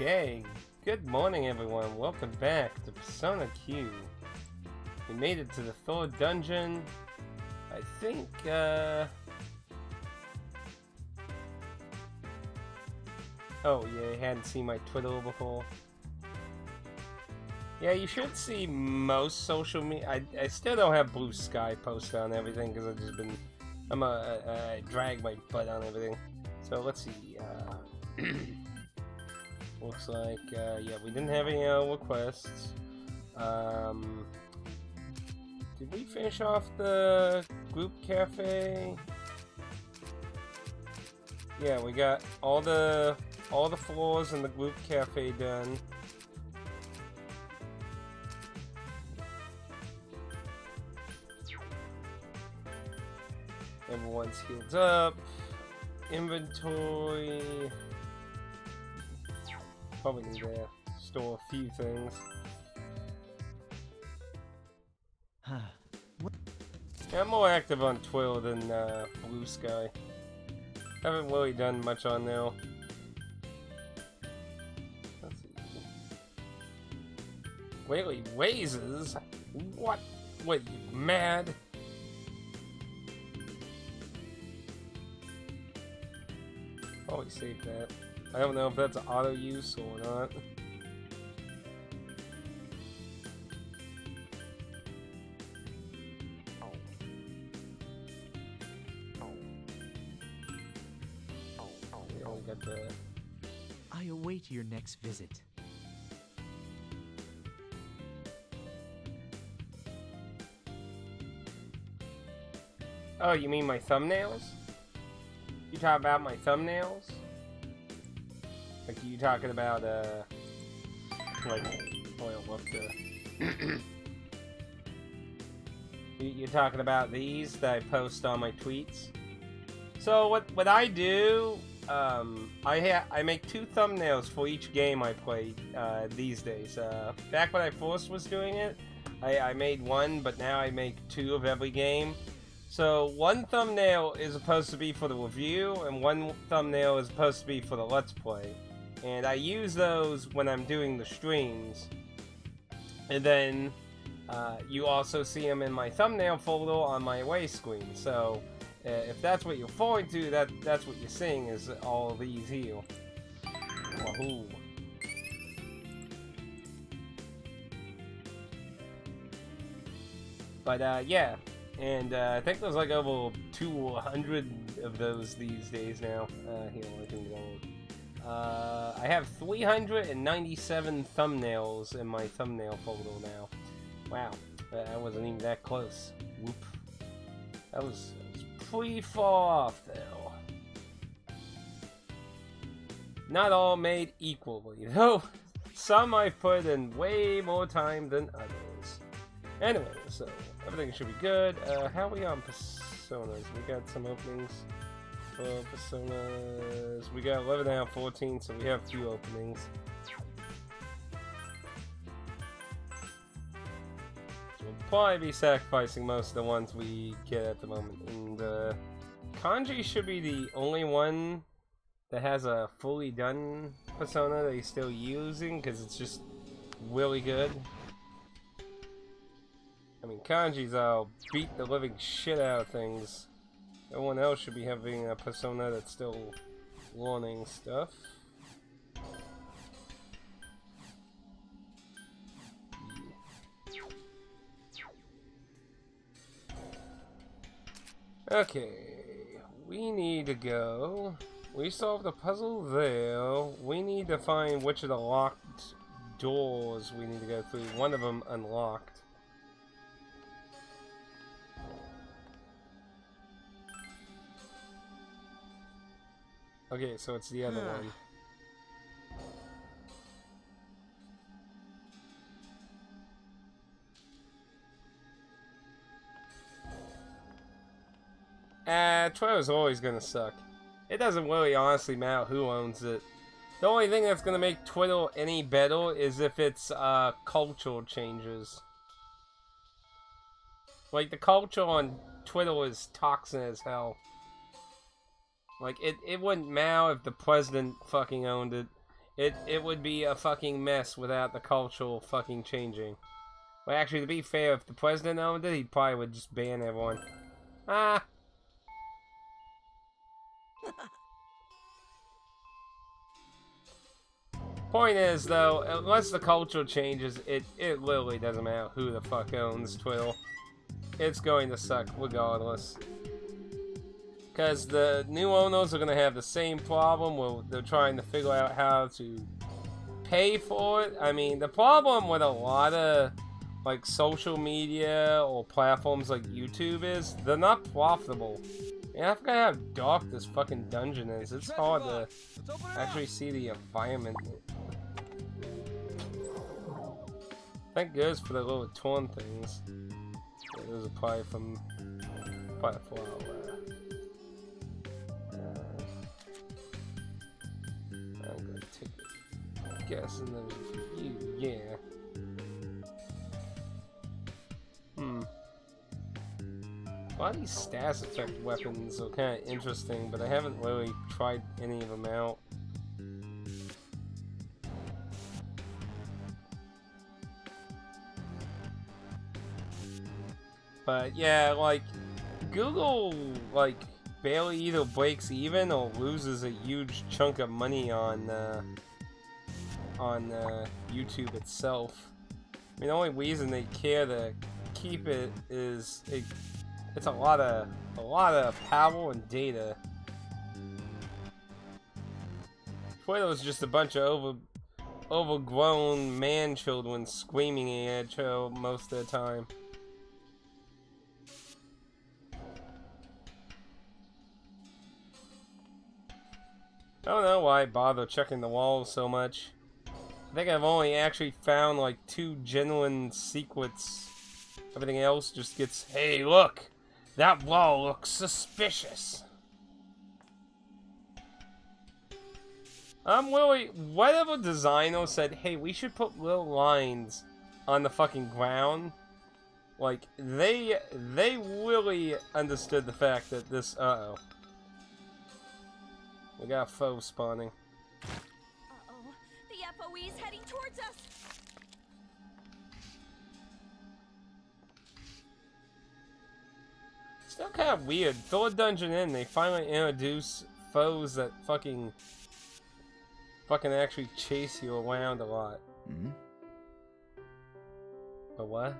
Okay, good morning everyone, welcome back to Persona Q. We made it to the third dungeon. I think, oh yeah, you hadn't seen my Twitter before. Yeah, you should see most social media. I still don't have Blue Sky posted on everything because I've just been... I drag my butt on everything. So let's see, looks like, yeah, we didn't have any requests. Did we finish off the group cafe? Yeah, we got all the floors in the group cafe done. Everyone's healed up. Inventory. Probably need to store a few things. Yeah, I'm more active on Twill than Blue Sky. Haven't really done much on there. Let's see. Whaley Wazes? What? What, you mad? Probably save that. I don't know if that's an auto use or not. I await your next visit. Oh, you mean my thumbnails? You talk about my thumbnails? Like, you talking about, like, oil up the... You're talking about these that I post on my tweets? So, what I do... I make two thumbnails for each game I play these days. Back when I first was doing it, I made one, but now I make two of every game. So one thumbnail is supposed to be for the review, and one thumbnail is supposed to be for the Let's Play. And I use those when I'm doing the streams. And then you also see them in my thumbnail folder on my away screen. So. If that's what you're falling to, that's what you're seeing is all these here. Wahoo. But yeah, and I think there's like over 200 of those these days now. Here, I can go. I have 397 thumbnails in my thumbnail folder now. Wow, I wasn't even that close. Whoop. That was. Pretty far off though. Not all made equally though. Some I've put in way more time than others. Anyway, so everything should be good. How are we on Personas? We got some openings for Personas. We got 11 out of 14, so we have a few openings. Probably be sacrificing most of the ones we get at the moment, and Kanji should be the only one that has a fully done persona that he's still using, because it's just really good. I mean, Kanji's all beat the living shit out of things. No one else should be having a persona that's still learning stuff. Okay, we need to go. We solved the puzzle there. We need to find which of the locked doors we need to go through. One of them unlocked. Okay, so it's the other one. Twitter's always gonna suck. It doesn't really honestly matter who owns it. The only thing that's gonna make Twitter any better is if it's, cultural changes. Like, the culture on Twitter is toxic as hell. Like, it wouldn't matter if the president fucking owned it. It would be a fucking mess without the cultural fucking changing. Well, actually, to be fair, if the president owned it, he probably would just ban everyone. Ah! Point is, though, unless the culture changes, it literally doesn't matter who the fuck owns Twiddle. It's going to suck, regardless. Because the new owners are going to have the same problem where they're trying to figure out how to pay for it. I mean, the problem with a lot of, like, social media or platforms like YouTube is they're not profitable. Yeah, I forgot how dark this fucking dungeon is. It's hard to actually see the environment. Thank goodness for the little torn things. Yeah, those are probably from quite a while. I'm gonna take it. I'm guessing those are for you. Yeah. A lot of these status effect weapons are kind of interesting, but I haven't really tried any of them out. But yeah, like, Google, like, barely either breaks even or loses a huge chunk of money on YouTube itself. I mean, the only reason they care to keep it is it's a lot of power and data. Twiddle's just a bunch of overgrown man children screaming at each other most of the time. I don't know why I bother checking the walls so much. I think I've only actually found like 2 genuine secrets. Everything else just gets, hey, look! That wall looks suspicious. I'm really, whatever designer said, hey, we should put little lines on the fucking ground. Like, they really understood the fact that this, uh-oh. We got foe spawning. Uh-oh, the FOE is heading towards us! Still kind of weird. Throw a dungeon in, they finally introduce foes that fucking actually chase you around a lot. Mm-hmm. But what?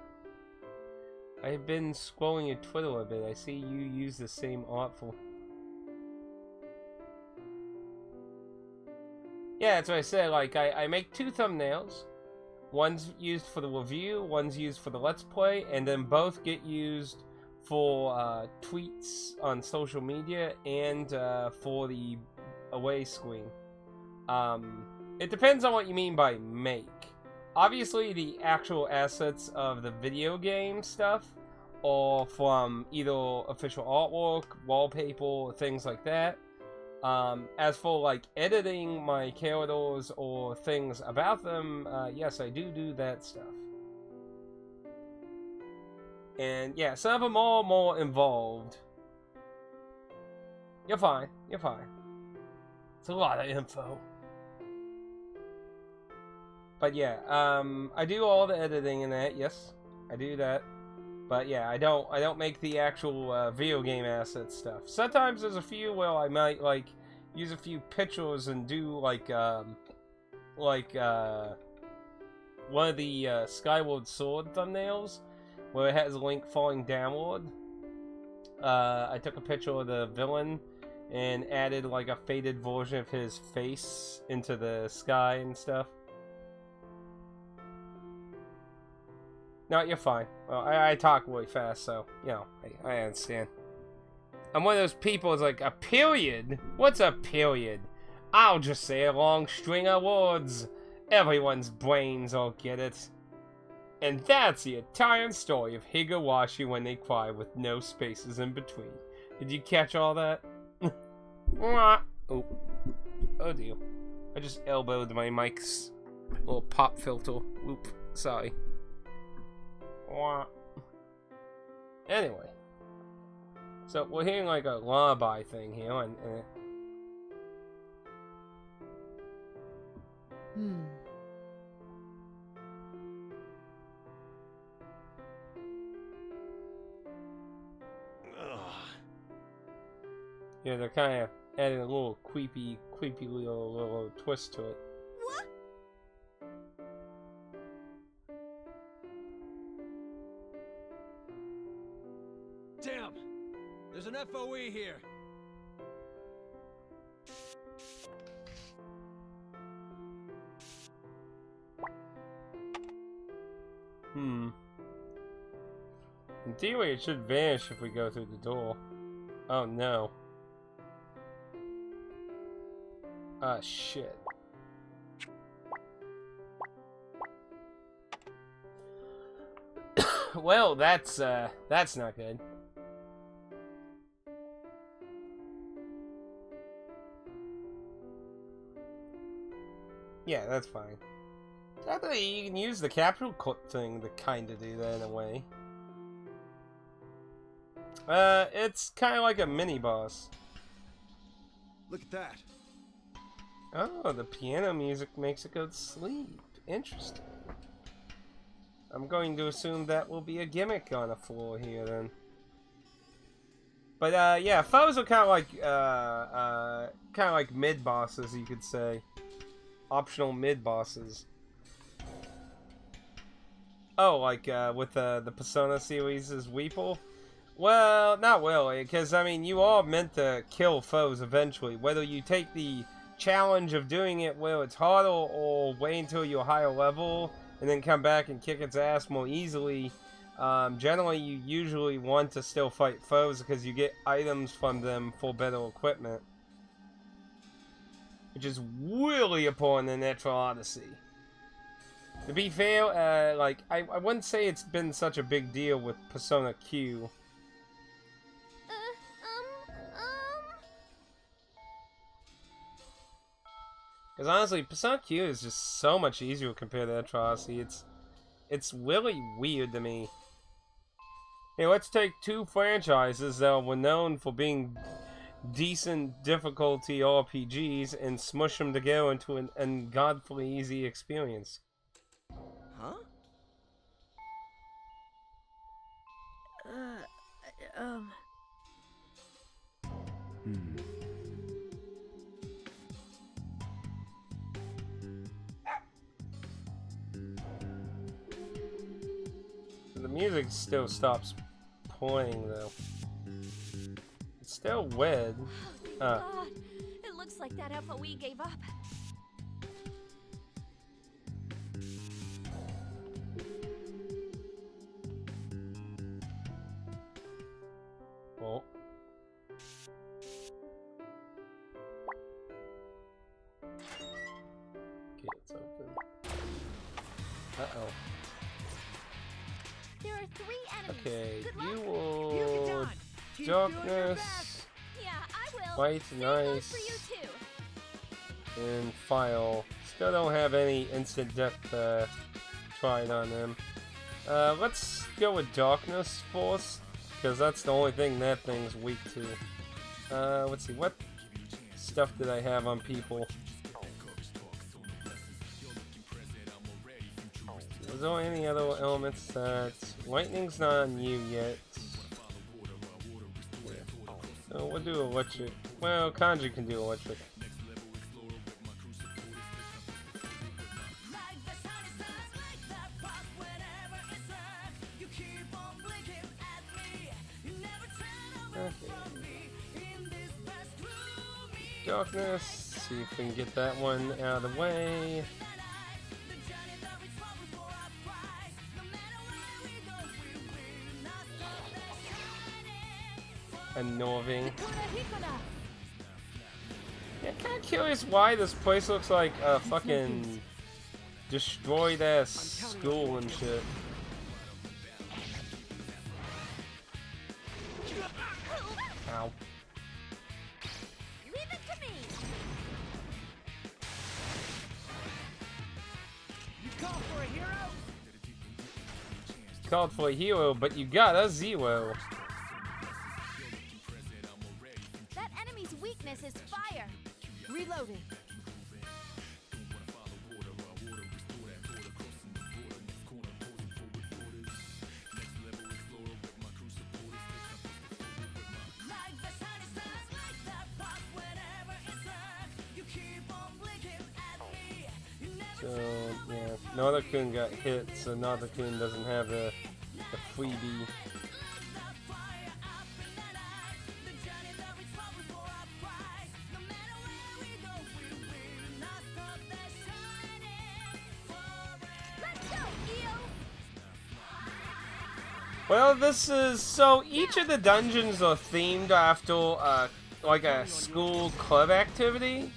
I've been scrolling your Twitter a bit. I see you use the same artful. Yeah, that's what I said. Like, I make 2 thumbnails. One's used for the review, one's used for the Let's Play, and then both get used for tweets on social media and for the away screen. It depends on what you mean by make. Obviously, the actual assets of the video game stuff are from either official artwork, wallpaper, things like that. As for like editing my characters or things about them, yes, I do that stuff. And yeah, some of them are more involved. You're fine. You're fine. It's a lot of info. But yeah, I do all the editing in that. Yes, I do that. But yeah, I don't make the actual video game asset stuff. Sometimes there's a few where I might like use a few pictures and do like one of the Skyward Sword thumbnails, where it has a Link falling downward. I took a picture of the villain and added like a faded version of his face into the sky and stuff. No, you're fine. Well, I talk really fast, so, you know, I understand. I'm one of those people that's like, a period? What's a period? I'll just say a long string of words. Everyone's brains will get it. And that's the entire story of Higurashi When They Cry with no spaces in between. Did you catch all that? Oh dear. I just elbowed my mic's little pop filter. Oop, sorry. Anyway. So we're hearing like a lullaby thing here and Yeah, they're kind of adding a little creepy little twist to it. What? Damn! There's an FOE here! In theory, it should vanish if we go through the door. Oh no. Ah, shit. Well, that's not good. Yeah, that's fine. Technically, you can use the capital clip thing to kinda do that in a way. It's kinda like a mini-boss. Look at that. Oh, the piano music makes it go to sleep. Interesting. I'm going to assume that will be a gimmick on the floor here, then. But, yeah, foes are kind of like mid-bosses, you could say. Optional mid-bosses. Oh, like, with, the Persona series' Weeple? Well, not really, because, I mean, you are meant to kill foes eventually. Whether you take the challenge of doing it where it's harder or wait until you're higher level and then come back and kick its ass more easily, generally you usually want to still fight foes because you get items from them for better equipment, which is really upon the Natural Odyssey. To be fair, like I wouldn't say it's been such a big deal with Persona Q. Because honestly, Persona Q is just so much easier compared to Natural Odyssey. It's really weird to me. Hey, let's take two franchises that were known for being decent difficulty RPGs and smush them together into an ungodly easy experience. Huh? The music still stops playing, though. It's still weird. Oh, thank God. It looks like that FOE gave up. Oh. Okay, it's open. Uh-oh. There are three enemies. Okay, you will darkness, light, nice, and file. Still don't have any instant death tried on them. Let's go with darkness force, because that's the only thing that thing's weak to. Let's see, what stuff did I have on people? Is there any other elements that... Lightning's not on you yet. Yeah. So we'll do electric. Well, Kanji can do electric. Okay. Darkness. See if we can get that one out of the way. Annoying. Yeah, kinda curious why this place looks like a fucking destroyed ass school and shit. Ow. Leave it to me. You called for a hero? Called for a hero, but you got a zero. Reloading. Yeah. Nada-kun got hit, so Nada-kun doesn't have a freebie. Well, this is, so each of the dungeons are themed after like a school club activity.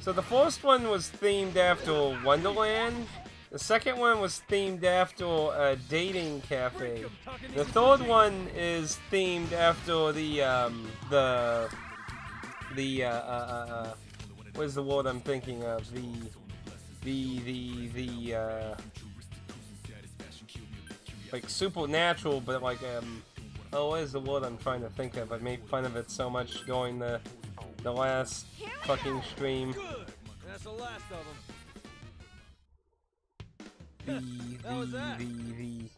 So the first one was themed after Wonderland. The second one was themed after a dating cafe. The third one is themed after the what is the word I'm thinking of? The like supernatural, but like oh, what is the word I'm trying to think of? I made fun of it so much going the last fucking stream. Good. That's the last of them. The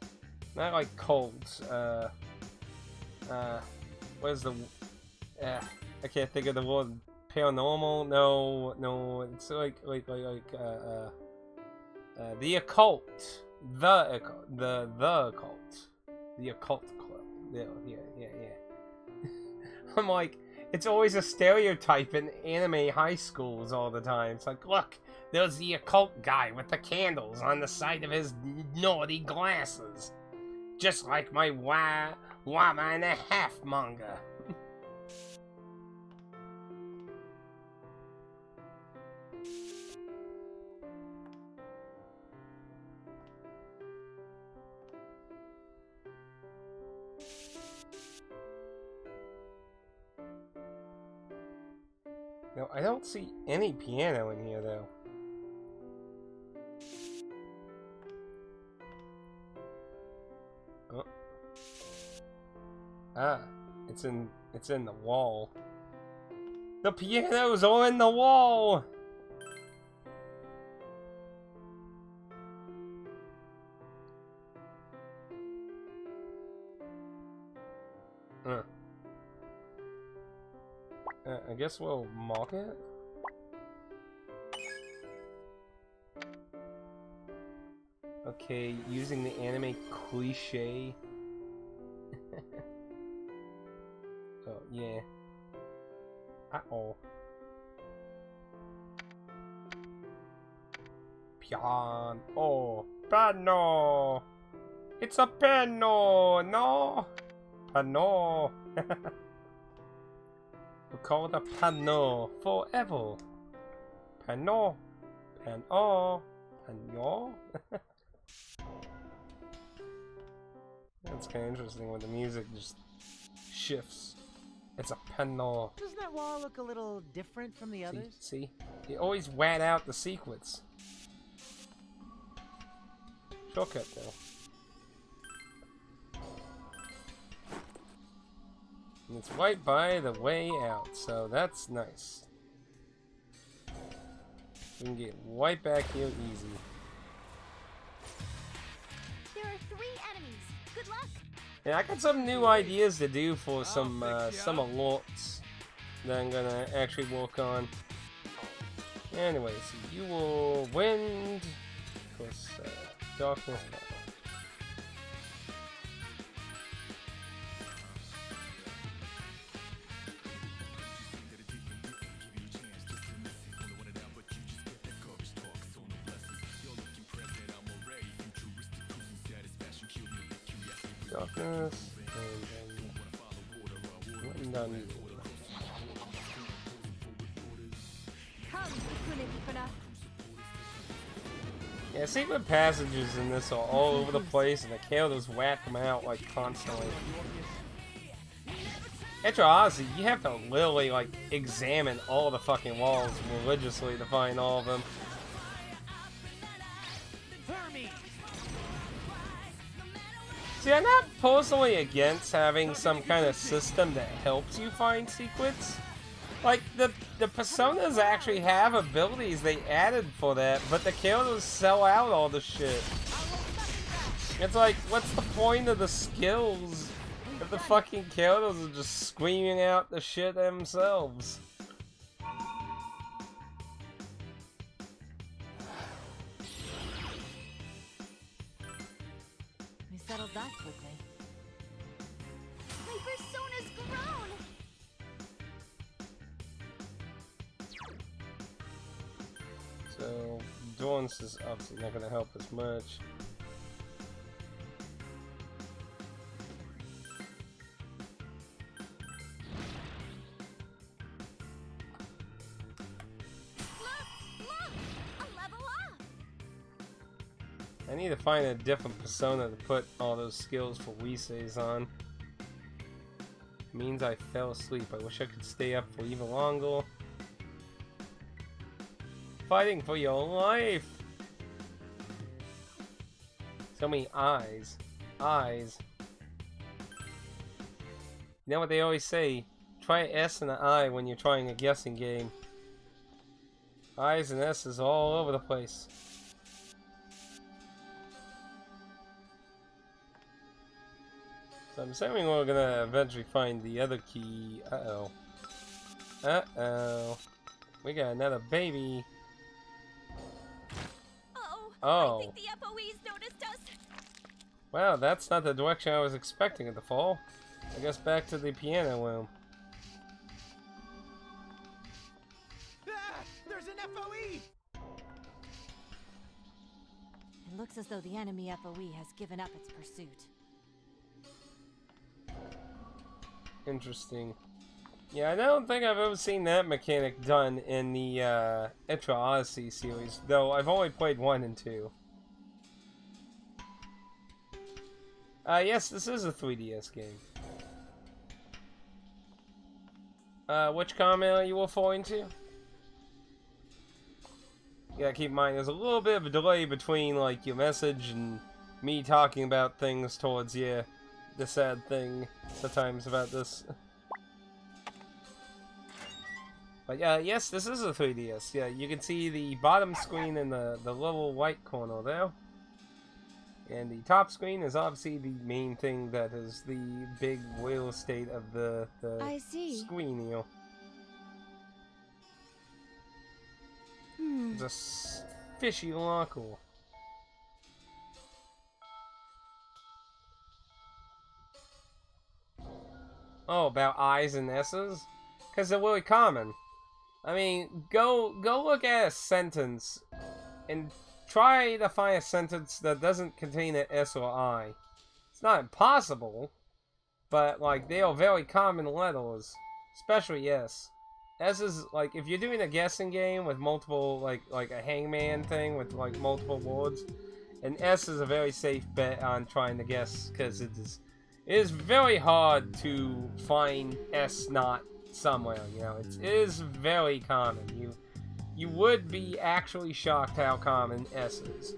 not like colds. What is the? I can't think of the word. Paranormal? No. It's like the occult. The occult club. Yeah. I'm like, it's always a stereotype in anime high schools all the time. It's like, look, there's the occult guy with the candles on the side of his naughty glasses, just like my Wama and a Half manga. No, I don't see any piano in here, though. Oh. Ah, it's in the wall. The pianos are in the wall! Huh. I guess we'll mock it. Okay, using the anime cliche. Oh, yeah. Uh-oh. Piano. Oh, piano. It's a piano. No. Piano. We'll call it a piano forever. Piano. Piano. Piano. That's kind of interesting when the music just shifts. It's a piano. Doesn't that wall look a little different from the others? See? You always wad out the sequence. Shortcut, though. And it's right by the way out, so that's nice. We can get right back here easy. There are 3 enemies. Good luck. And I got some new ideas to do for some alerts that I'm gonna actually work on. Anyway, so you will wind, of course, darkness. Darkness, and then... Yeah, secret passages in this are all over the place, and the characters whack them out, like, constantly. Natural Odyssey, you have to literally, like, examine all the fucking walls religiously to find all of them. See, I'm not personally against having some kind of system that helps you find secrets. Like, the personas actually have abilities they added for that, but the characters sell out all the shit. It's like, what's the point of the skills if the fucking characters are just screaming out the shit themselves? settled that quickly. My persona's grown! So, Dawn's is obviously not going to help us much. I need to find a different persona to put all those skills for Weese's on. It means I fell asleep. I wish I could stay up for even longer. Fighting for your life! So many eyes. Eyes. You know what they always say? Try an S and an I when you're trying a guessing game. I's and S's all over the place. I'm assuming we're gonna eventually find the other key. Uh-oh. Uh-oh. We got another baby. Uh-oh. I think the FOEs noticed us. Wow, that's not the direction I was expecting it to fall. I guess back to the piano room. Ah, there's an FOE! It looks as though the enemy FOE has given up its pursuit. Interesting. Yeah, I don't think I've ever seen that mechanic done in the Etrian Odyssey series, though I've only played 1 and 2. Yes, this is a 3DS game. Which comment are you referring to? You gotta keep in mind, there's a little bit of a delay between, like, your message and me talking about things towards you. The sad thing sometimes about this. But yeah, yes, this is a 3DS. Yeah, you can see the bottom screen in the little white corner there. And the top screen is obviously the main thing that is the big real estate of the screen here. Hmm. It's a fishy locker. Oh, about I's and S's? Because they're really common. I mean, go look at a sentence and try to find a sentence that doesn't contain an S or I. It's not impossible, but, like, they are very common letters, especially S. S is, like, if you're doing a guessing game with multiple, like a hangman thing with, like, multiple words, and S is a very safe bet on trying to guess, because it is... It is very hard to find S not somewhere, you know. It is very common. You would be actually shocked how common S is.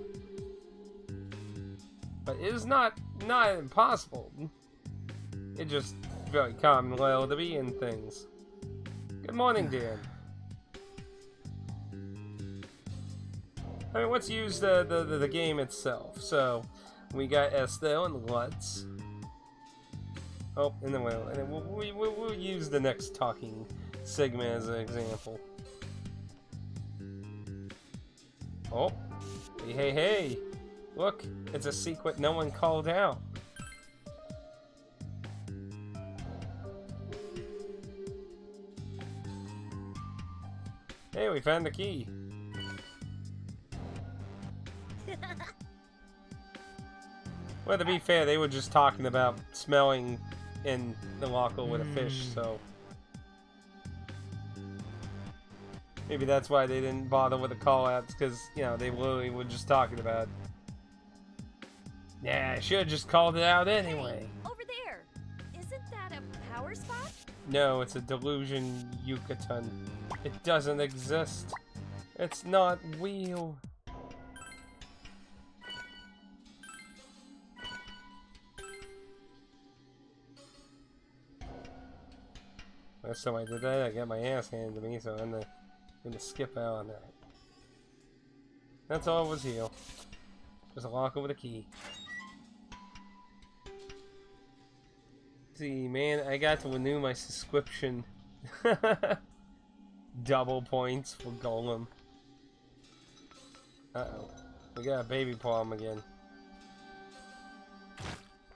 But it is not impossible. It's just very common level to be in things. Good morning, Dan. I mean, let's use the game itself. So, we got S there and let's... Oh, and then we'll use the next talking segment as an example. Oh, hey, look, it's a secret no one called out. Hey, we found the key. Well, to be fair, they were just talking about smelling in the locker with a fish, so maybe that's why they didn't bother with the call-outs, because, you know, they literally were just talking about it. Yeah, I should have just called it out anyway. Hey, over there, isn't that a power spot? No, it's a delusion, Yucatan. It doesn't exist. It's not real. Last time I did that, I got my ass handed to me, so I'm gonna skip out on that. That's all it was here. Just a locker with a key. See, man, I got to renew my subscription. Double points for Golem. Uh-oh. We got a baby problem again.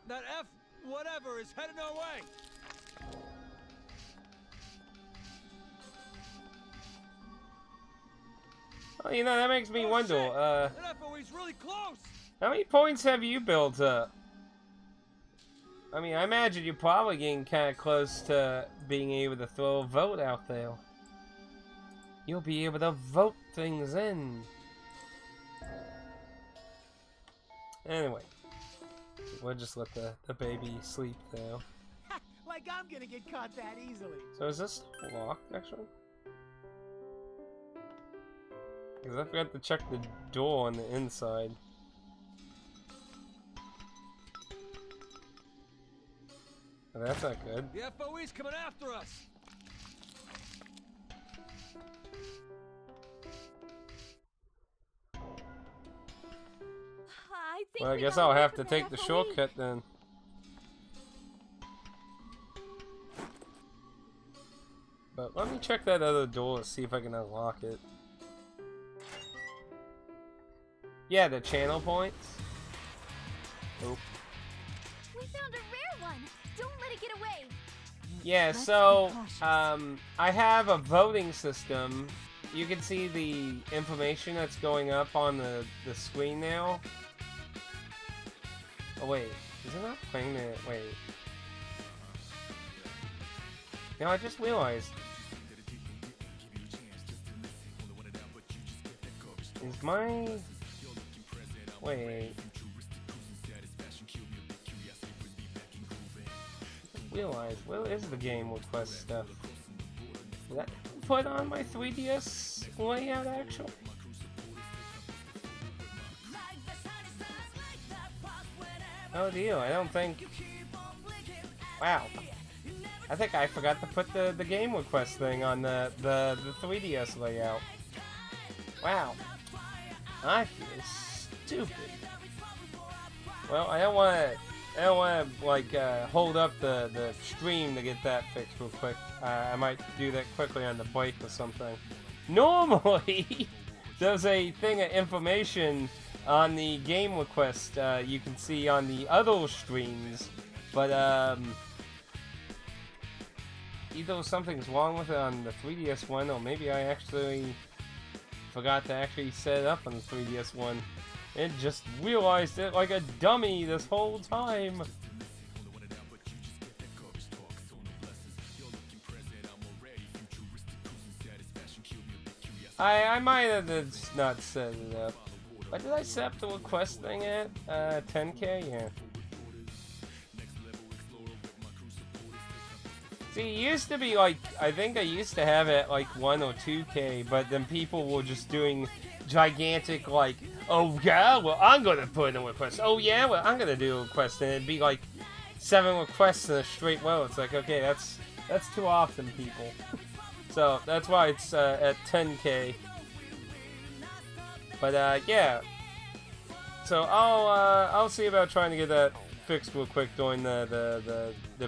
That F whatever is heading our way! Well, you know, that makes me wonder, That FOE's really close! How many points have you built up? I mean, I imagine you're probably getting kind of close to being able to throw a vote out there. You'll be able to vote things in. Anyway, we'll just let the baby sleep though. Like I'm gonna get caught that easily. So is this locked actually? Because I forgot to check the door on the inside. Oh, that's not good. The FOE's coming after us. Well, I guess I'll have to take the shortcut then. But let me check that other door to see if I can unlock it. Yeah, the channel points. Oop. We found a rare one. Don't let it get away. Yeah, so I have a voting system. You can see the information that's going up on the screen now. Oh wait, is it not playing it? Wait. No, I just realized. Is my... Wait. I just realized, where is the game request stuff? Did I put on my 3DS layout actually? Oh dear, I don't think... Wow. I think I forgot to put the game request thing on the 3DS layout. Wow. I feel stupid. Well, I don't wanna like, hold up the stream to get that fixed real quick. I might do that quickly on the break or something. Normally, there's a thing of information on the game request, you can see on the other streams, but either something's wrong with it on the 3DS one, or maybe I actually forgot to actually set it up on the 3DS one. It just realized it like a dummy this whole time. I might have not set it up. Why did I set up the request thing at 10K? Yeah. See, it used to be like, I think I used to have it like 1 or 2K, but then people were just doing gigantic like, oh yeah, well I'm gonna put in a request, oh yeah, well I'm gonna do a request, and it'd be like 7 requests in a straight row. It's like, okay, that's too often, people. So, that's why it's at 10K. But yeah, so I'll see about trying to get that fixed real quick during the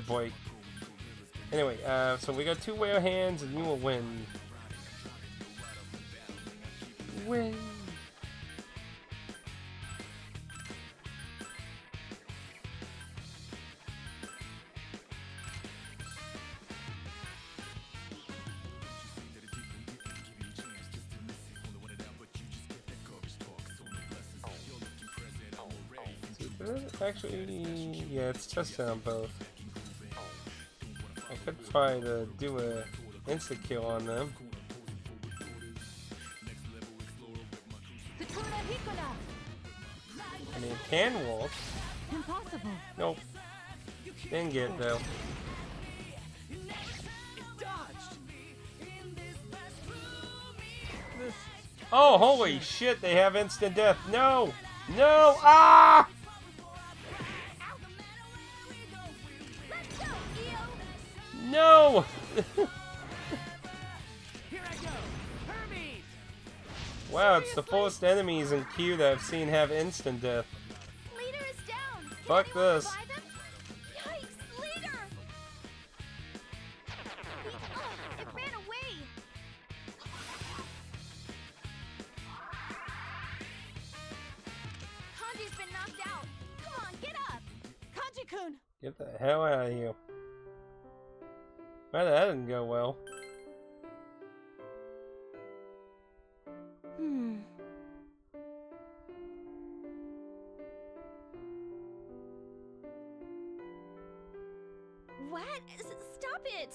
break. Anyway, so we got 2 rare hands and you will win. Win. Actually, yeah, it's tested on both. I could try to do a insta-kill on them. I mean, can walk. Nope. Didn't get it, though. Oh, holy shit, they have instant death. No! No! Ah! No! Here I go. Hermes. Wow, it's the first enemies in Q that I've seen have instant death. Leader is down. Fuck this. Yikes, leader. It ran away. Kanji's been knocked out. Come on, get up. Kanji Raccoon! Get the hell out of here. Well, that didn't go well. What? Stop it!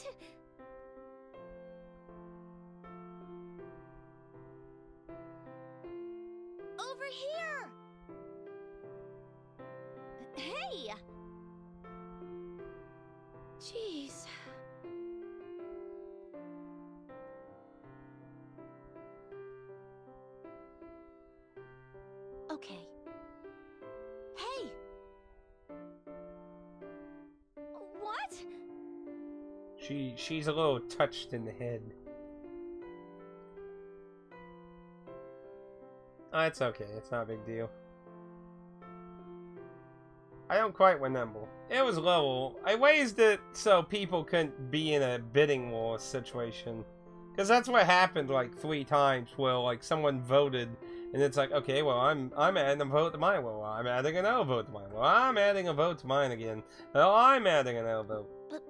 Over here! Hey! Jeez. Okay. Hey! What? She's a little touched in the head. Oh, it's okay. It's not a big deal. I don't quite remember. It was level. I raised it so people couldn't be in a bidding war situation. Because that's what happened like 3 times where like someone voted and it's like, okay, well I'm adding a vote to mine. Well, I'm adding another vote to mine. Well, I'm adding a vote to mine again. Well, I'm adding another vote. But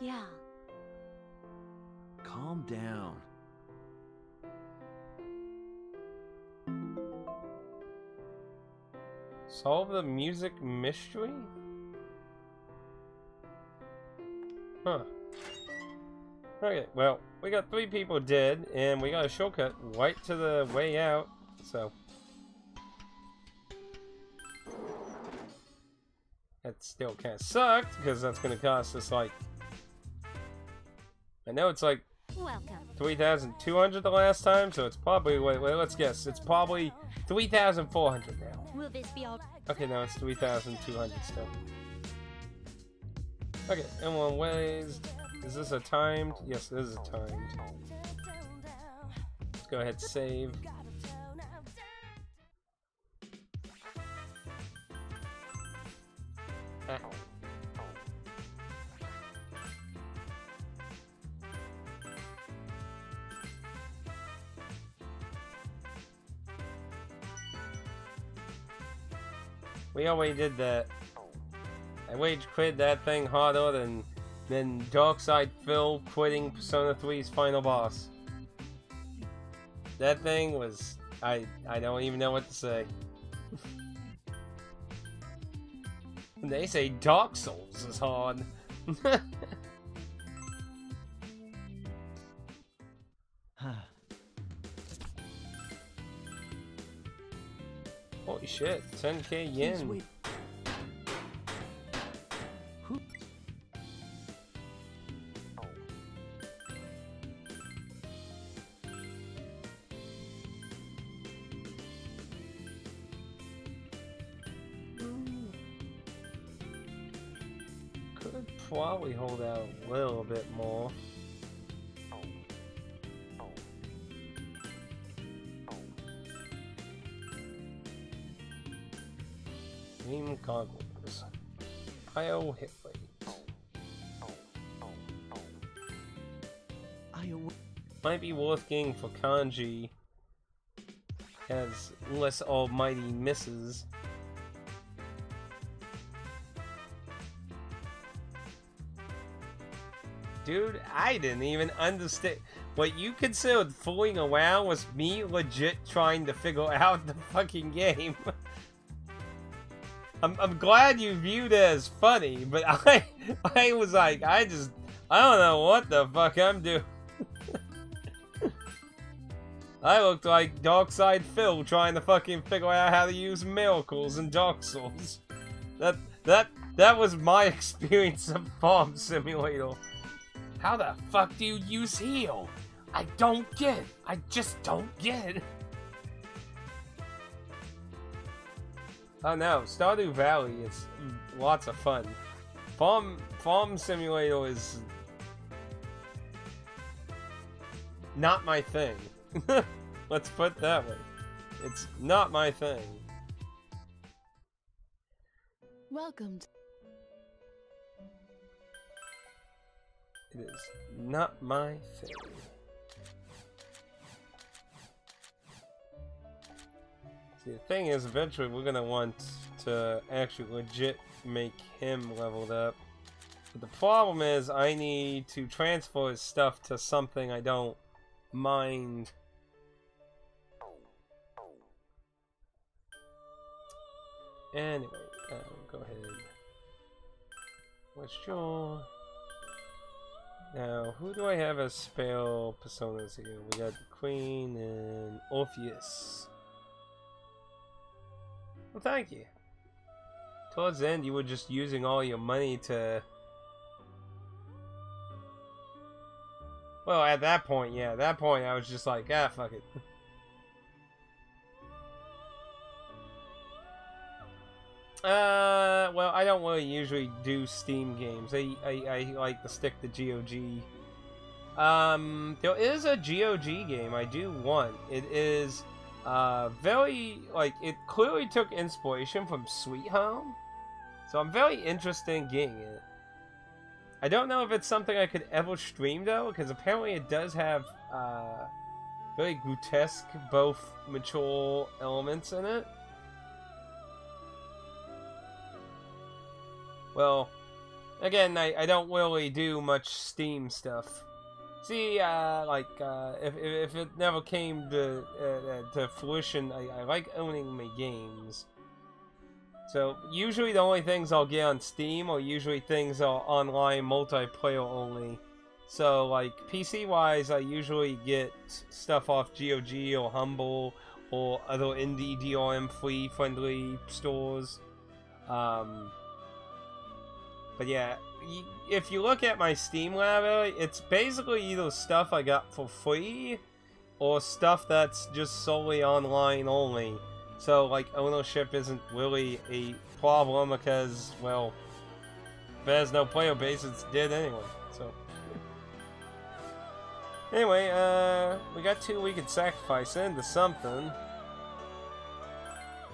yeah. Calm down. Solve the music mystery? Huh. Okay, well, we got 3 people dead, and we got a shortcut right to the way out, so. That still kind of sucked, because that's going to cost us, like, I know it's like 3,200 the last time, so it's probably, wait, let's guess. It's probably 3,400 now. Will this be all right? Okay, no, it's 3,200 still. Okay, in one ways, is this a timed? Yes, this is a timed. Let's go ahead and save. Ah. We already did that. I wage quit that thing harder than DarksydePhil quitting Persona 3's final boss. That thing was I don't even know what to say. They say Dark Souls is hard. Holy shit, 10k yen. Could probably hold out a little bit more. Goggles. IO hit rate. Might be worth getting for Kanji. Has less almighty misses. Dude, I didn't even understand. What you considered fooling around was me legit trying to figure out the fucking game. I'm glad you viewed it as funny, but I was like, I don't know what the fuck I'm doing. I looked like DarksydePhil trying to fucking figure out how to use miracles in Dark Souls. That was my experience of Farm Simulator. How the fuck do you use heal? I don't get it. I just don't get it. Oh no, Stardew Valley is lots of fun. Farm Simulator is not my thing. Let's put it that way. It's not my thing. Welcomed. It is not my thing. See, the thing is, eventually we're going to want to actually legit make him leveled up. But the problem is, I need to transfer his stuff to something I don't mind. Anyway, go ahead. What's your... Now, who do I have as spell personas here? We got the Queen and Orpheus. Well, thank you. Towards the end, you were just using all your money to... Well, at that point, yeah. At that point, I was just like, ah, fuck it. Well, I don't really usually do Steam games. I like to stick to GOG. There is a GOG game I do want. It is very, like, it clearly took inspiration from Sweet Home, so I'm very interested in getting it. I don't know if it's something I could ever stream though, because apparently it does have very grotesque, both mature elements in it. Well, again, I don't really do much Steam stuff. See, if it never came to fruition, I like owning my games. So, usually the only things I'll get on Steam are usually things are online multiplayer only. So, like, PC-wise, I usually get stuff off GOG or Humble or other indie DRM-free friendly stores. But yeah, if you look at my Steam library, it's basically either stuff I got for free or stuff that's just solely online only. So, like, ownership isn't really a problem because, well, if there's no player base, it's dead anyway, so. Anyway, we got two we could sacrifice into something.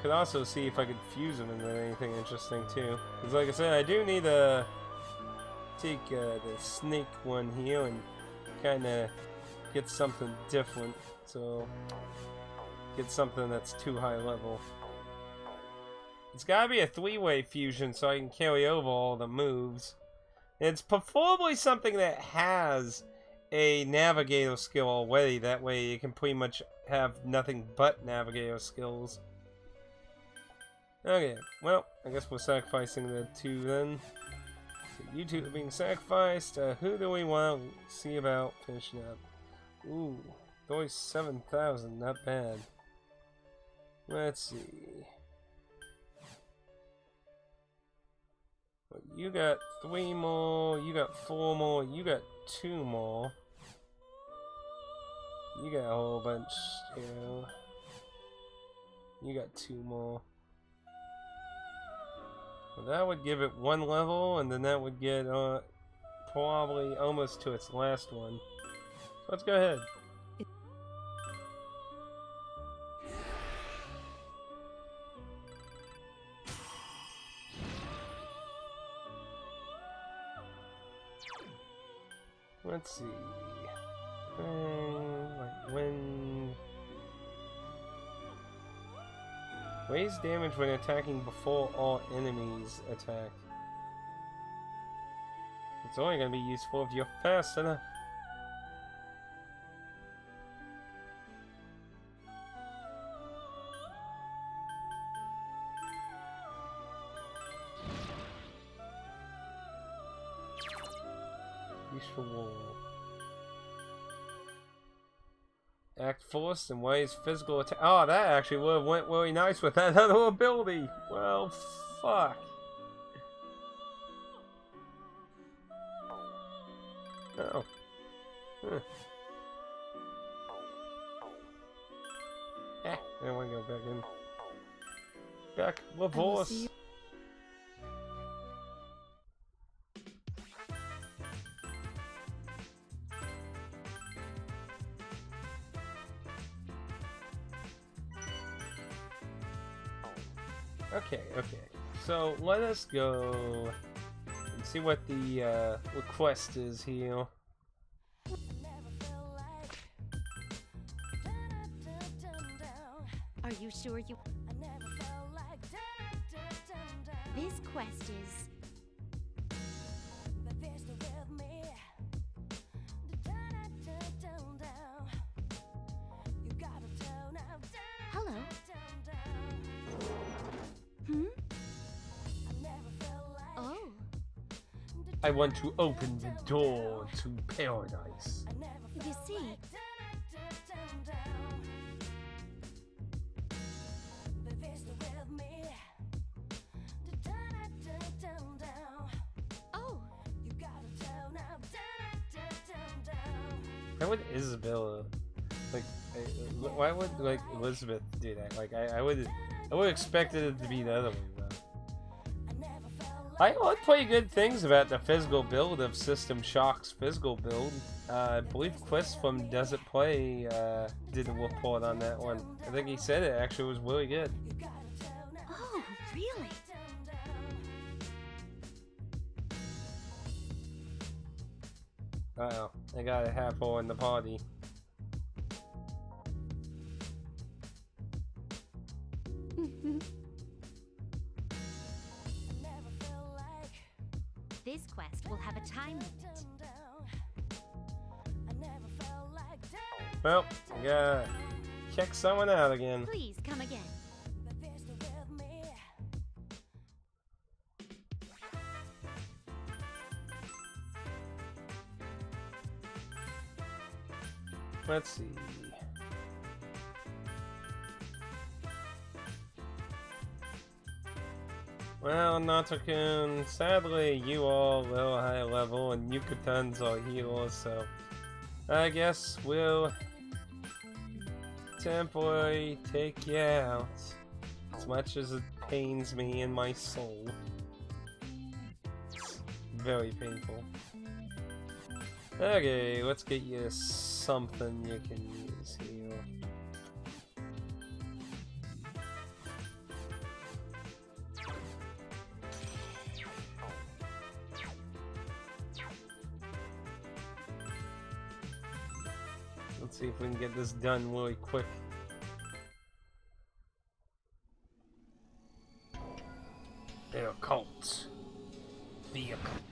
Could also see if I could fuse them into anything interesting too, because like I said, I do need to take the snake one here and kind of get something different, so get something that's too high level. It's gotta be a three-way fusion so I can carry over all the moves, and it's preferably something that has a navigator skill already, that way you can pretty much have nothing but navigator skills. Okay, well, I guess we're sacrificing the two then. So you two are being sacrificed. Who do we want to see about finishing up? Ooh, only 7,000, not bad. Let's see. Well, you got 3 more, you got 4 more, you got 2 more. You got a whole bunch, you know. You got 2 more. That would give it one level, and then that would get probably almost to its last one. Let's go ahead. Let's see. Like when... Raise damage when attacking before all enemies attack. It's only going to be useful if you're fast enough. Useful wall. Act force and ways physical attack. Oh, that actually would have went really nice with that other ability. Well, fuck. Oh. Huh. Ah, I don't want to go back in. Back reverse. Okay, so let us go and see what the request is here. Are you sure you? This quest is. Hello. Hmm? Oh. I want to open the door to paradise. You see. Why would Isabella, like, why would, like, Elizabeth do that? Like, I would expect it to be the other way though. I heard pretty good things about the physical build of System Shock's physical build. I believe Chris from Does It Play did a report on that one. I think he said it actually was really good. Oh, really? Uh-oh, I got a half-hole in the party. This quest will have a time limit. Well, I gotta check someone out again. Please come again. Let's see. Well, Natokun, sadly you all low high level and Yukutan's are healers, so I guess we'll temporarily take you out. As much as it pains me in my soul. It's very painful. Okay, let's get you something you can use here. Let's see if we can get this done really quick. They're cults. The occult.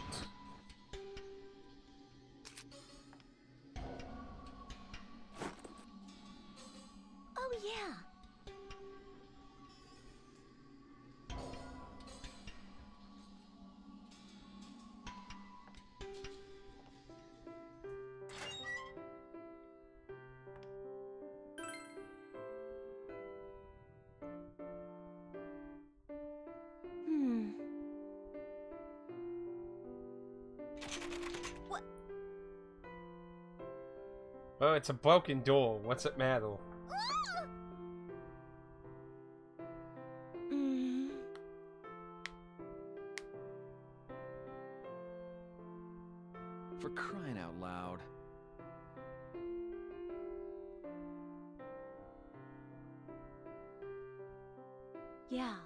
Oh, it's a broken door. What's it matter? Mm. For crying out loud. Yeah.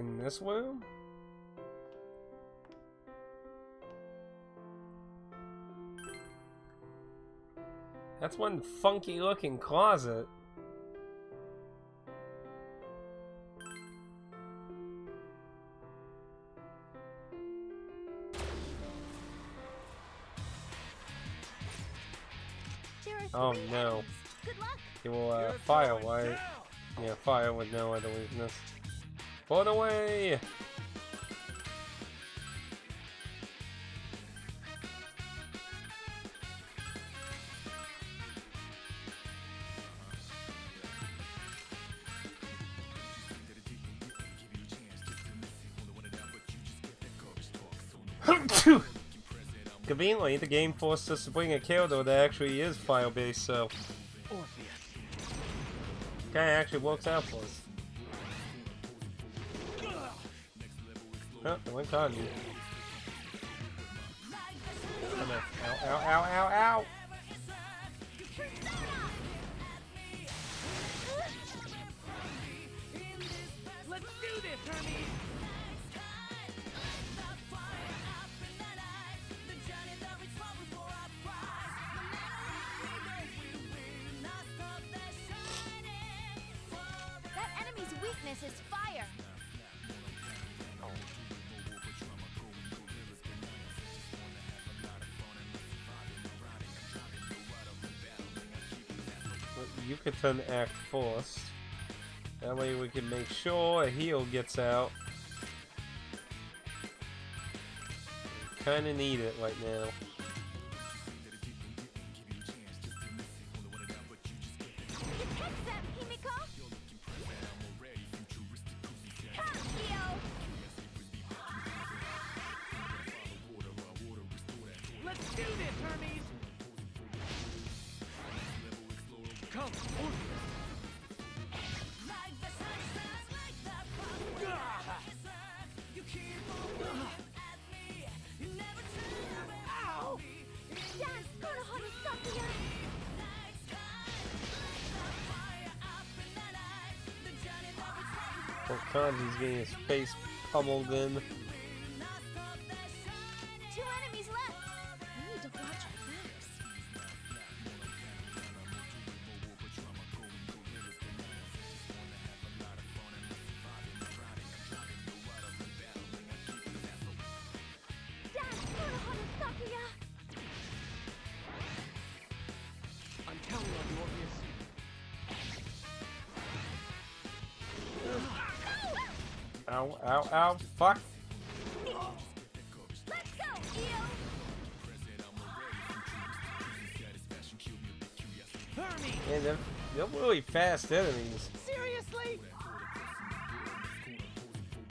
In this room? That's one funky looking closet. Oh no. It will fire white. Yeah, fire with no other weakness. Put away! Conveniently, the game forced us to bring a character that actually is file-based, so... Kinda actually works out for us. Oh, it went on you. stuff. Ow, ow, ow, ow, ow! Let's do this, Hermes! That enemy's weakness is fire! Oh. Yucatan act forced. That way we can make sure a heal gets out. Kinda need it right now. Kanji's getting his face pummeled in. Two enemies left. We need to watch our backs. I'm telling you, Morpheus. Ow, ow, ow, fuck! Let's go, Eel! They're really fast enemies. Seriously?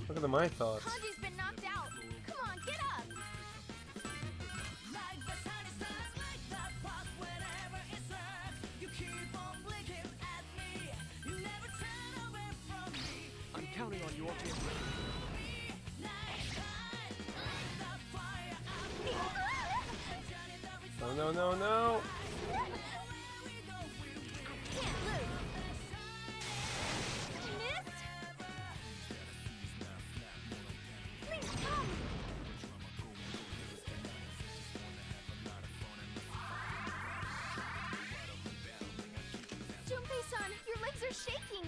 Look at them, my thoughts. Kanji's been knocked out. Come on, get up! I'm counting on you, Orpheus. Oh no, no, no! I can't lose! You missed? Please come! Junpei-san, your legs are shaking!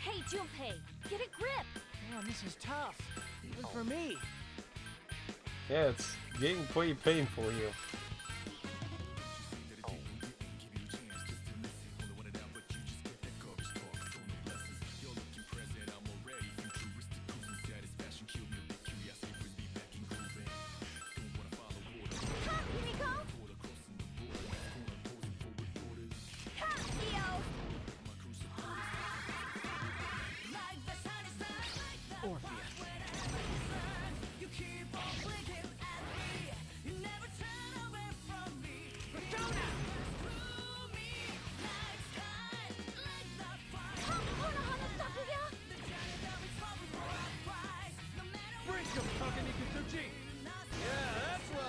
Hey, Junpei, get a grip! Man, this is tough. Even for me. Yeah, it's getting pretty painful here.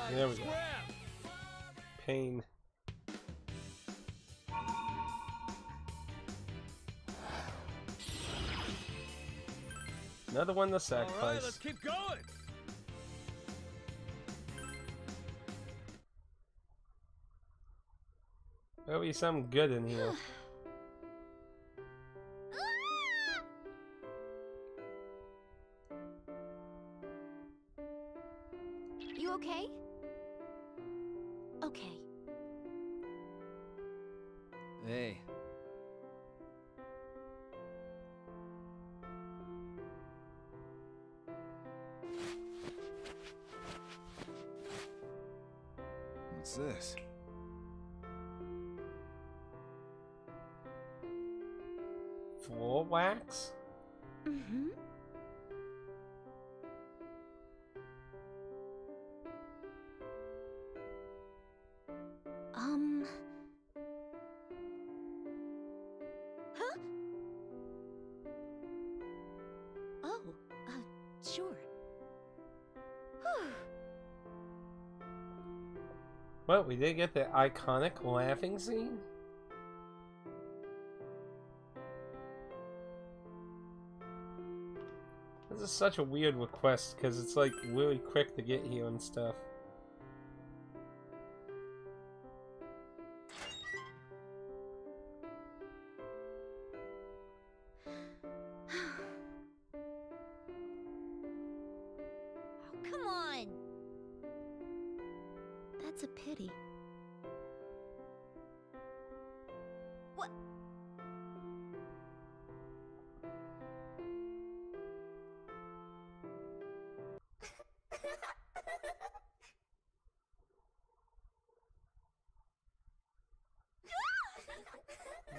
There we go. Pain. Another one to sacrifice. All right, let's keep going. There'll be something good in here. You okay? Okay. Hey. What's this? Floor wax? Mm-hmm. Well, we did get the iconic laughing scene. This is such a weird request because it's like really quick to get here and stuff.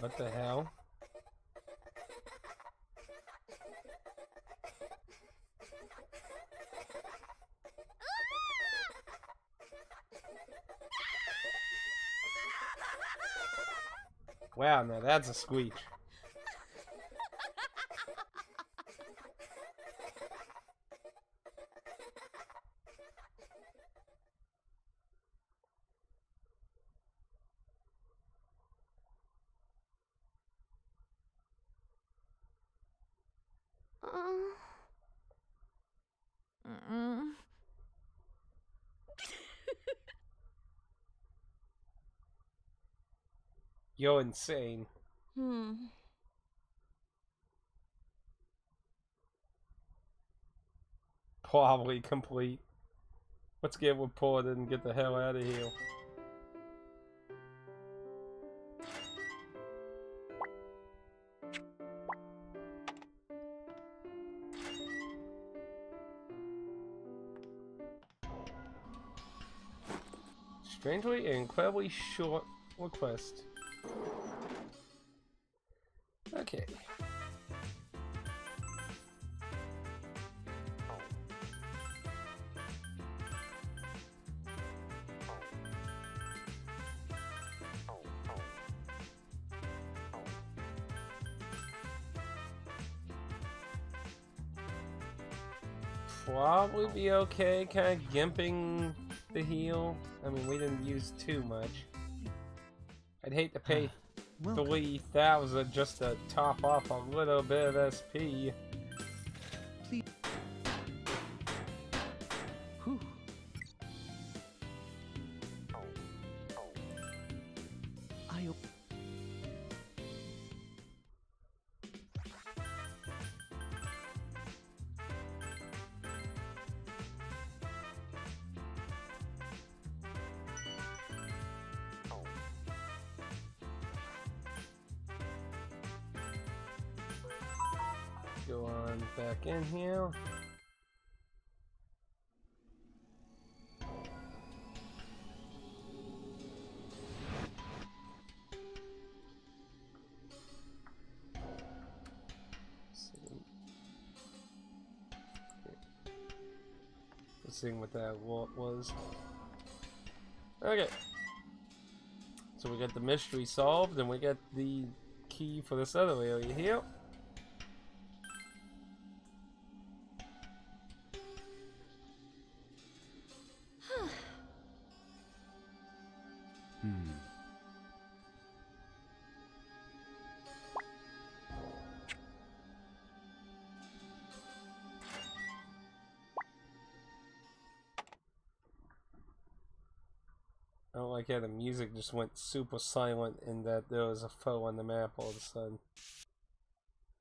What the hell? Wow, now that's a squeak. You're insane. Probably complete. Let's get reported and get the hell out of here. Strangely and incredibly short request. Okay. Probably be okay, kind of gimping the heal. I mean, we didn't use too much. I'd hate to pay 3,000 just to top off a little bit of SP. Please. Whew. Go on back in here. Let's see what that walk was. Okay. So we got the mystery solved and we got the key for this other area here. I don't like how the music just went super silent and that there was a foe on the map all of a sudden.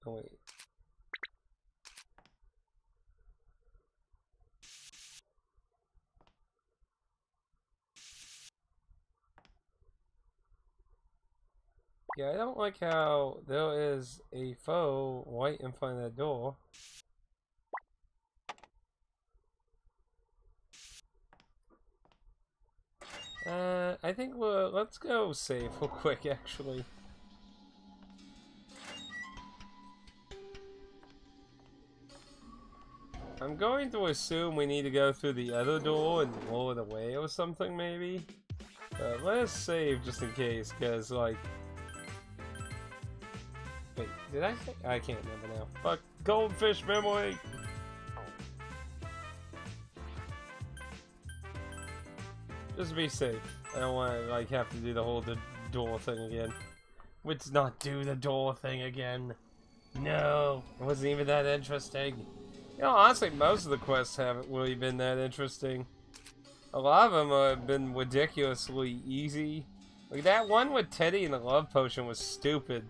Oh wait. Yeah, I don't like how there is a foe right in front of that door. I think we're, let's go save real quick, actually. I'm going to assume we need to go through the other door and roll it away or something, maybe? But let's save just in case, because, like... Wait, did I say? I can't remember now. Fuck, goldfish memory! Just be safe. I don't want to like have to do the whole door thing again. Let's not do the door thing again. No, it wasn't even that interesting. You know, honestly, most of the quests haven't really been that interesting. A lot of them have been ridiculously easy. Like, that one with Teddy and the love potion was stupid.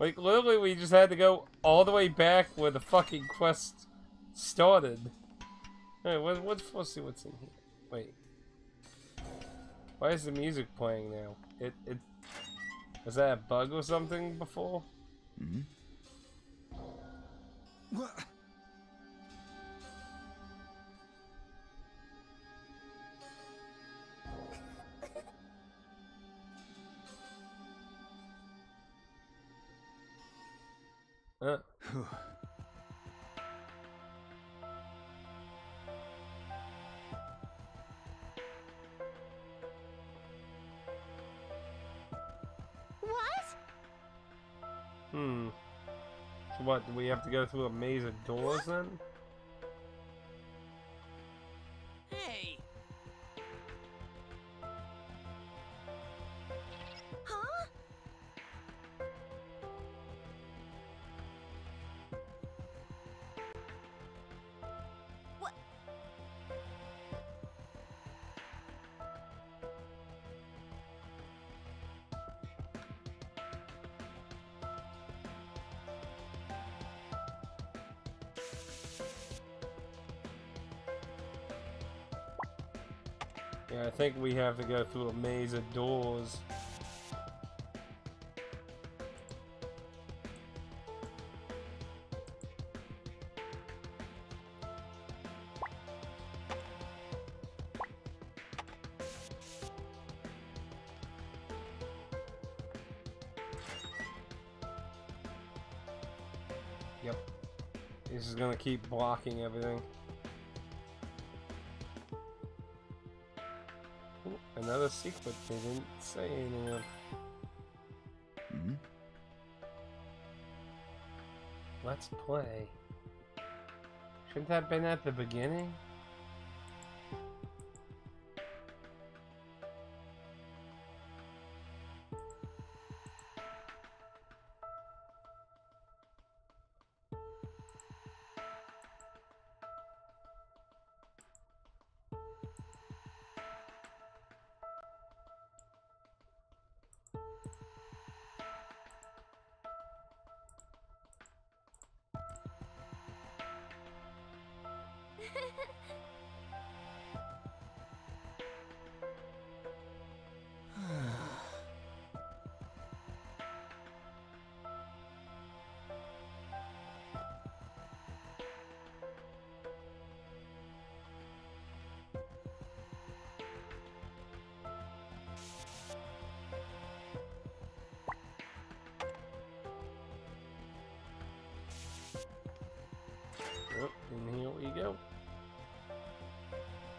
Like, literally, we just had to go all the way back where the fucking quest started. Alright, let's see what's in here. Wait. Why is the music playing now? It... Was that a bug or something before? Mm-hmm. What? So what, do we have to go through a maze of doors then? Hey. Huh? What? Yeah, I think we have to go through a maze of doors. Yep. This is gonna keep blocking everything. Another secret they didn't say anything. Mm-hmm. Let's play. Shouldn't that have been at the beginning? And here we go.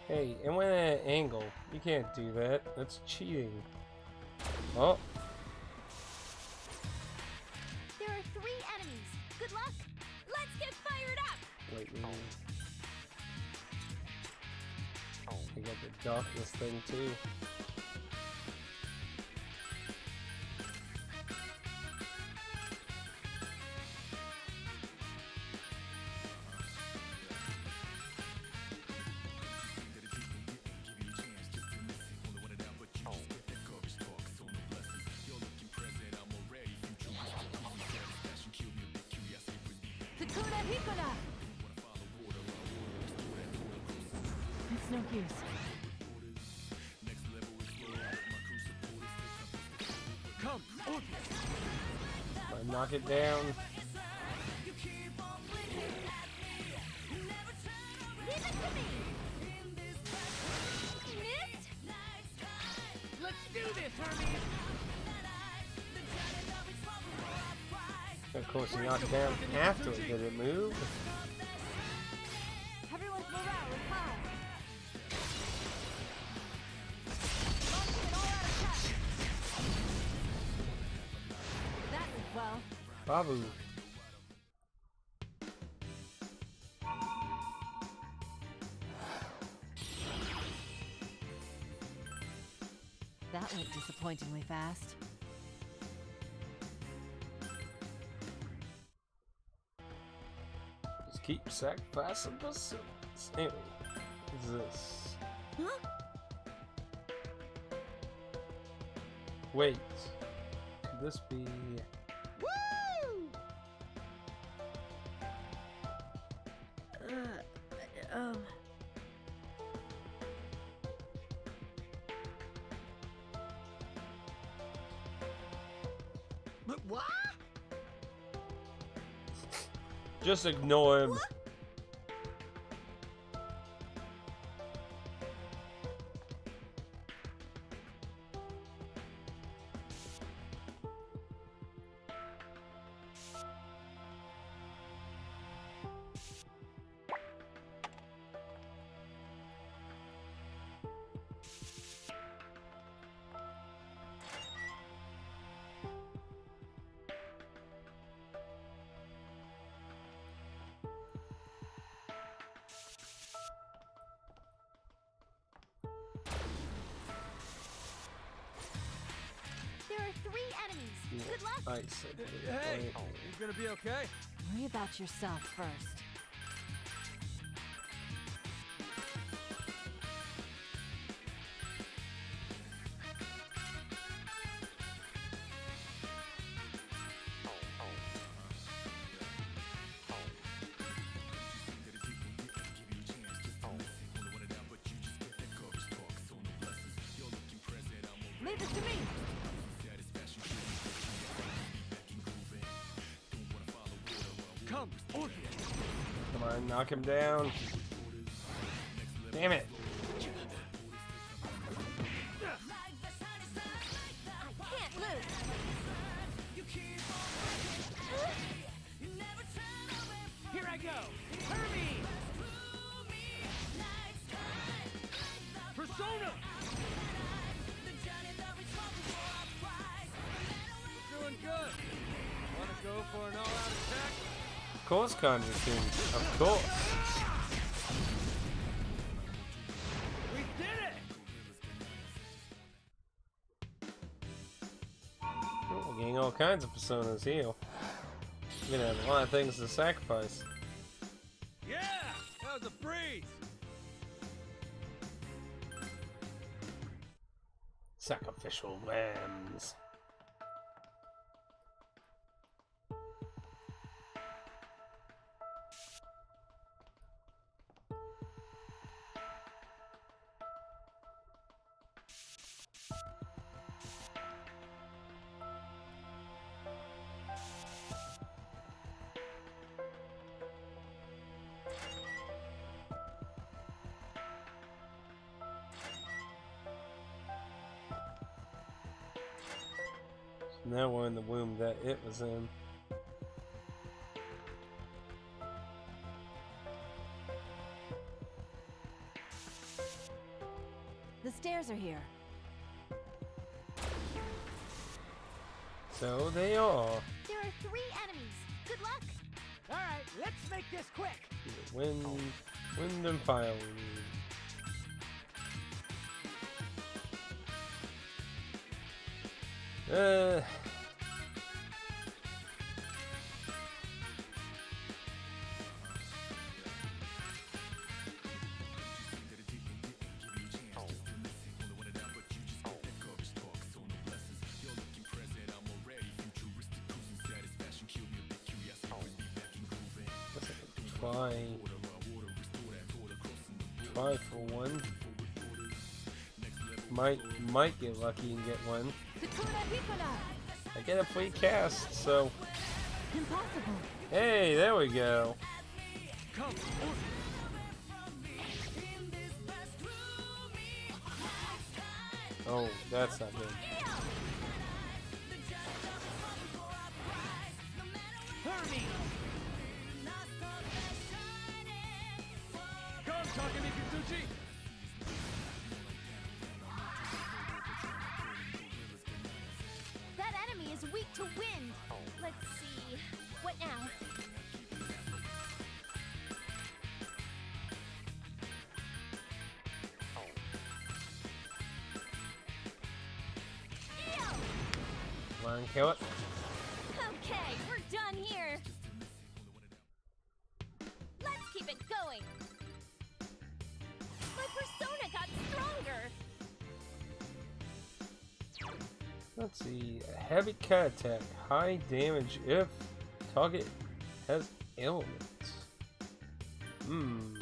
Hey, it went at an angle. You can't do that. That's cheating. Oh. There are 3 enemies. Good luck. Let's get fired up. Wait, no. I got the darkness thing too. It's no use. Come on! Knock it down. Let's do this, Hermes. Of course, you knocked down after it. Did it move? Babu. That went disappointingly fast. Just keep sacrificing the suits. Anyway, what is this? Huh? Wait. Could this be... Woo! But what? Just ignore him. What? Hey, you're gonna be okay. Worry about yourself first. Leave this to me. Come on, knock him down. Damn it. I can't lose. Here I go. Hurry. Persona. You're doing good. Want to go for an all-out attack? Of course, Conjure King. Of course. We did it! Oh, we're getting all kinds of personas here. We're gonna have a lot of things to sacrifice. Yeah! That was a breeze! Sacrificial lambs. Now we're in the womb that it was in. The stairs are here. So they are. There are three enemies. Good luck. All right, let's make this quick. Wind and fire. Try for one. Might get lucky and get one. I get a free cast, so. Impossible. Hey, there we go. Come on. Oh, that's not good. on, kill it. Okay, we're done here. Let's keep it going. My persona got stronger. Let's see. A heavy cut attack. High damage if target has ailments. Hmm.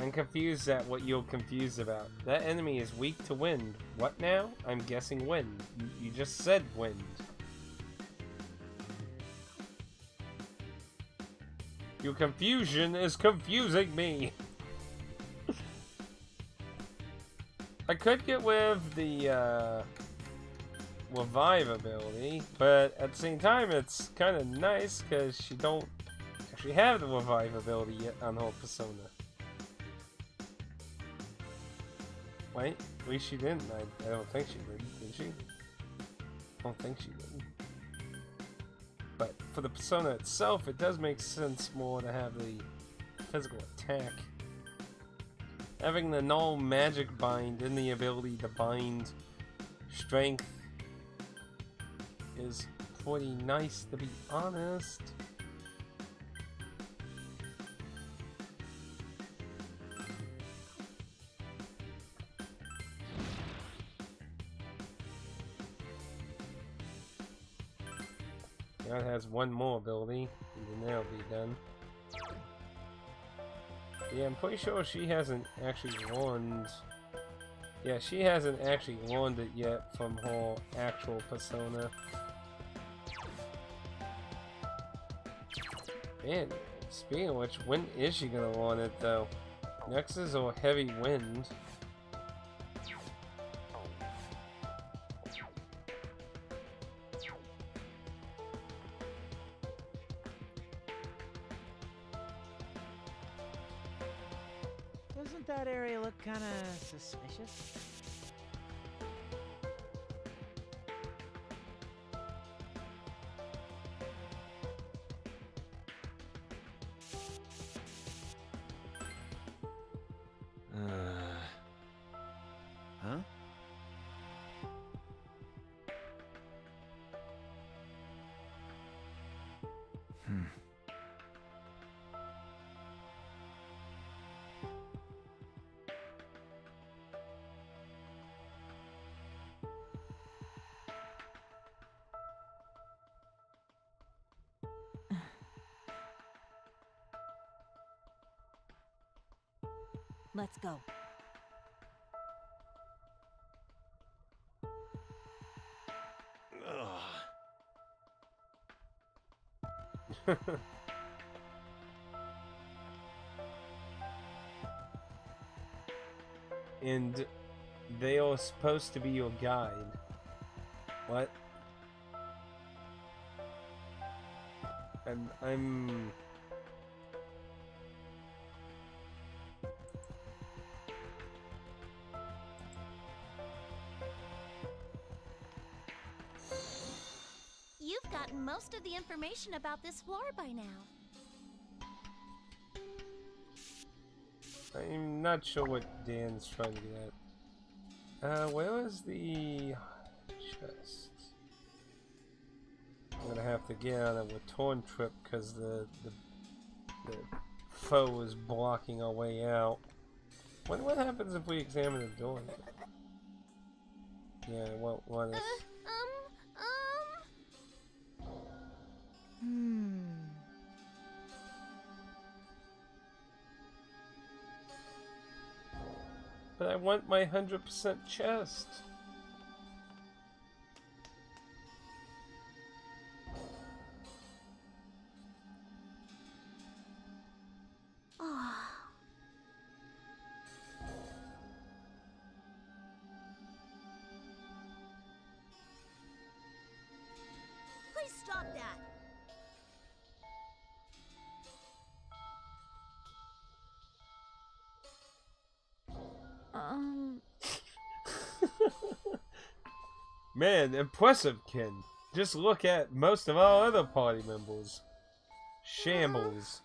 I'm confused at what you're confused about. That enemy is weak to wind. What now? I'm guessing wind. You just said wind. Your confusion is confusing me. I could get with the revive ability, but at the same time it's kind of nice because she don't actually have the revive ability yet on her persona. Wait, at least she didn't. I don't think she did she? I don't think she did. But for the persona itself, it does make sense more to have the physical attack. Having the null magic bind and the ability to bind strength is pretty nice, to be honest. That has one more ability, and then that'll be done. Yeah, I'm pretty sure she hasn't actually learned. Yeah, she hasn't actually learned it yet from her actual persona. Man, speaking of which, when is she gonna learn it though? Next is a heavy wind. Suspicious. Huh? Hmm. Let's go. And they are supposed to be your guide. What? And I'm... Most of the information about this war by now. I'm not sure what Dan's trying to get at. Where is the chest? I'm gonna have to get on a return trip because the foe is blocking our way out. What happens if we examine the door? Yeah, what is... But I want my 100% chest. Please stop that. Man, impressive, Ken. Just look at most of our other party members. Shambles.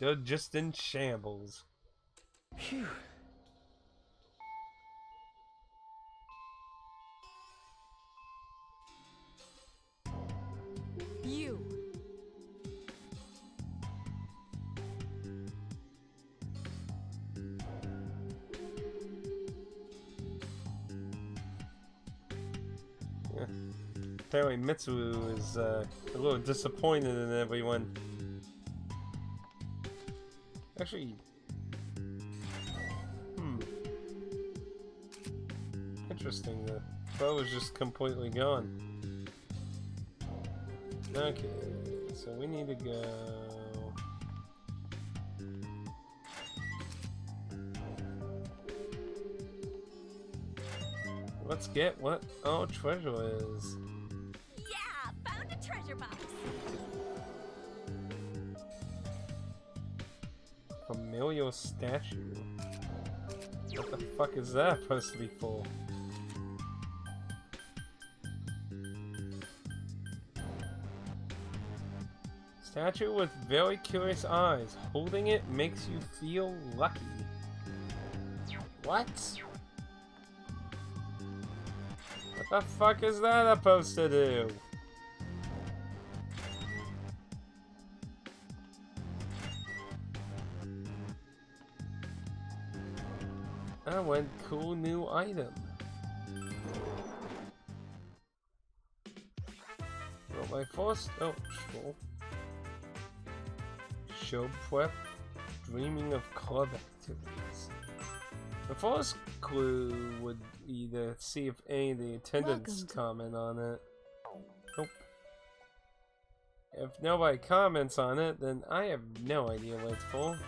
They're just in shambles. Phew. You. Yeah. Apparently Mitsuru is a little disappointed in everyone. Actually, interesting, the bow is just completely gone. Okay, so we need to go... Let's get what our treasure is. Yeah, found a treasure box! Familial statue. What the fuck is that supposed to be for? Statue with very curious eyes. Holding it makes you feel lucky. What? What the fuck is that supposed to do? Ah, one cool new item. Roll by force. Oh, scroll. Show prep. Dreaming of club activities. The first clue would be to see if any of the attendants comment on it. Nope. If nobody comments on it, then I have no idea what it's for.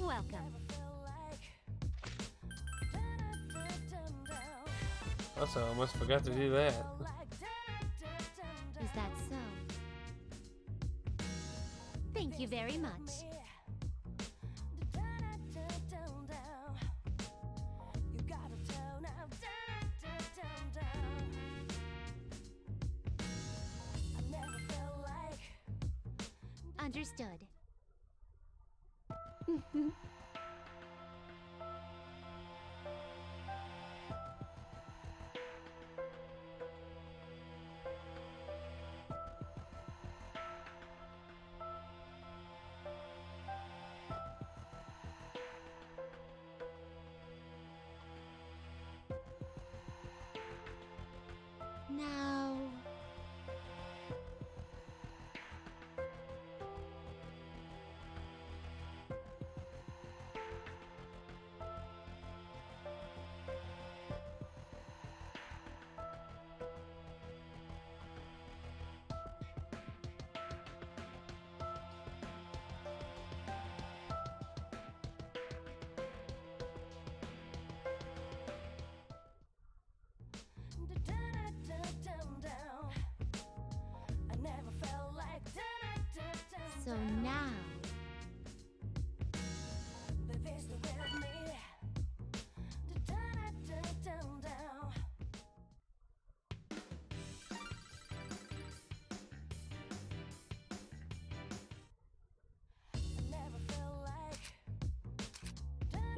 Welcome. Also, I almost forgot to do that. Is that so? Thank you very much. Understood. Now... So now...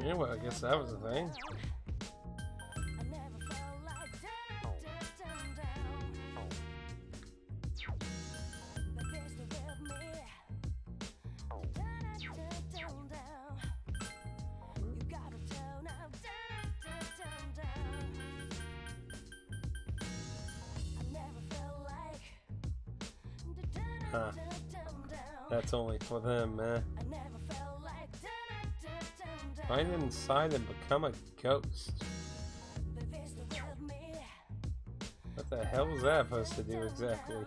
Yeah, well, I guess that was the thing. Huh. That's only for them, man. Find inside and become a ghost. What the hell is that supposed to do exactly?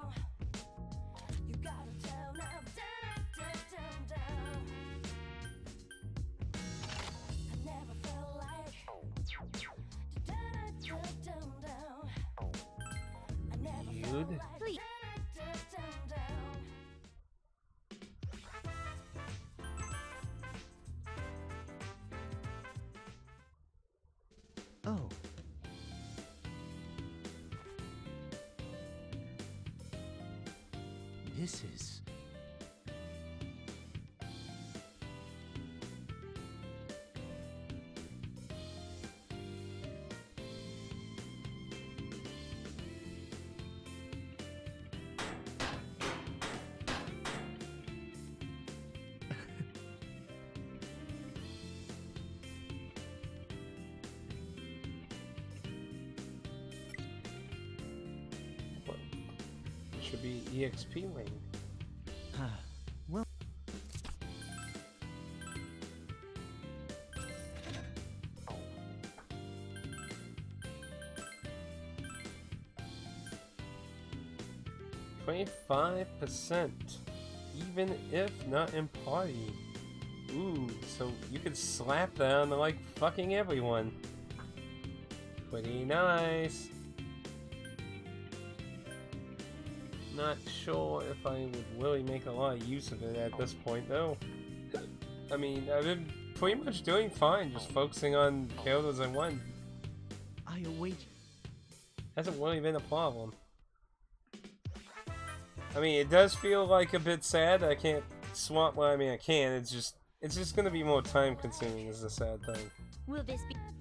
this is. Should be EXP lane. Well. $25%, even if not in party. Ooh, so you could slap down to like fucking everyone. Pretty nice. Not sure if I would really make a lot of use of it at this point, though. I mean, I've been pretty much doing fine, just focusing on characters I won. I await. Hasn't really been a problem. I mean, it does feel like a bit sad. I can't swap. Well, I mean, I can. It's just gonna be more time consuming is the sad thing. Will this be?